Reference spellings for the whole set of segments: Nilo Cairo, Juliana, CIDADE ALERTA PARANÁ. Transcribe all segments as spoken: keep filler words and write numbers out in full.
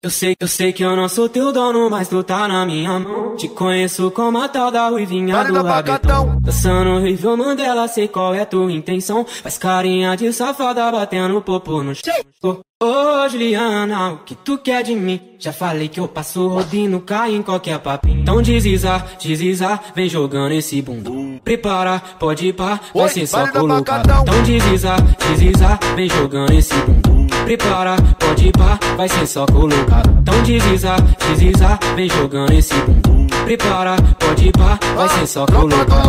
Eu sei, eu sei que eu não sou teu dono, mas tu tá na minha mão. Te conheço como a tal da ruivinha do rabetão. Dançando horrível, Mandela, sei qual é tua intenção. Faz carinha de safada batendo popô no chão. Ô Juliana, o que tu quer de mim? Já falei que eu passo rodinho, cai em qualquer papinho. Então deslizar, deslizar, vem jogando esse bundão. Prepara, pode ir pá, vai ser só colocar. Então deslizar, deslizar, vem jogando esse bundão. Prepara, pode ir pá, vai ser só colocar. Então deslizar, deslizar, vem jogando esse bundão. Prepara, pode ir pá, vai ser só colocar.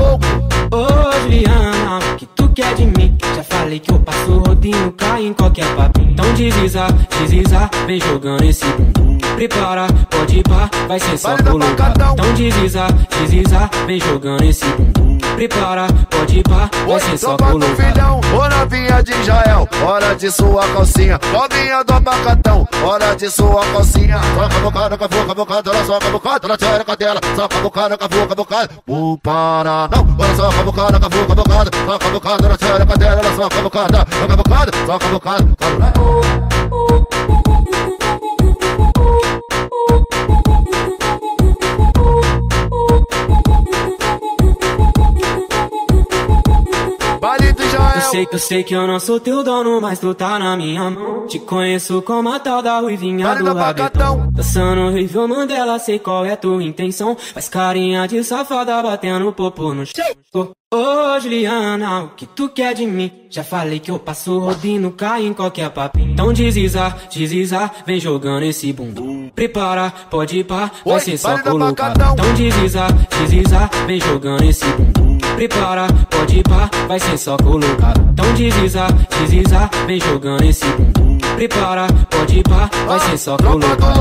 Ô Juliana, o que tu quer de mim? Já falei que eu passo rodinho, cai em qualquer papinho. Então deslizar, deslizar, vem jogando esse bundão. Prepara, pode ir pá, vai ser só colocar. Então deslizar, deslizar, vem jogando esse bundão. Prepara, pode ir pá, vai ser só colocar. Ô novinha de Israel, hora de sua calcinha. Novinha do abacatão, hora de sua calcinha. Soca a bocada, cavuca, bocada, ela soca a bocada, ela tira a cadela. Soca a bocada, cavuca, bocada, o Paraná. Ora soca a bocada, cavuca, bocada, soca a bocada, ela tira a cadela, ela soca a bocada, soca a bocada, soca a bocada, Eu sei, eu sei que eu não sou teu dono, mas tu tá na minha mão. Te conheço como a tal da ruivinha do rabetão. Dançando horrível, Mandela, sei qual é tua intenção. Faz carinha de safada batendo popô no chão. Ô Juliana, o que tu quer de mim? Já falei que eu passo rodinho, cai em qualquer papinho. Então deslizar, deslizar, vem jogando esse bundão. Prepara, pode ir pá, vai ser só colocar. Então deslizar, deslizar, vem jogando esse bundão. Prepara, pode ir pá, vai ser só colocar. Então deslizar, deslizar, vem jogando esse bundão. Prepara, pode ir pá, vai ser só colocar.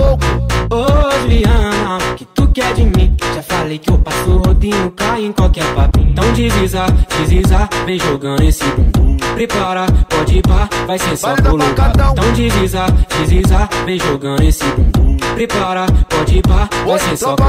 Ô Juliana, o que tu quer de mim? Já falei que eu passo rodinho, cai em qualquer papinho. Então deslizar, deslizar, vem jogando esse bundão. Prepara, pode ir pá, vai ser só colocar. Então deslizar, deslizar, vem jogando esse bundão. Prepara, pode ir pá, vai ser só colocar.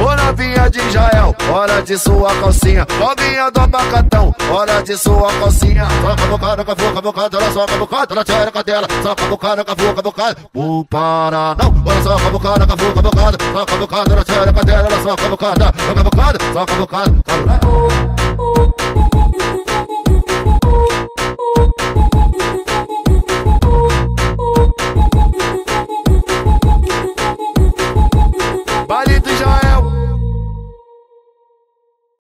Ô novinha de Israel, hora de sua calcinha. Novinha do abacatão, hora de sua calcinha. Soca a bocada, cavuca, bocada, ela soca a bocada, ela tira a cadela. Soca a bocada, cavuca, bocada, o Paraná. Ora soca a bocada, cavuca, bocada, soca a bocada, ela tira a cadela, ela soca a bocada, soca a bocada, soca a bocada,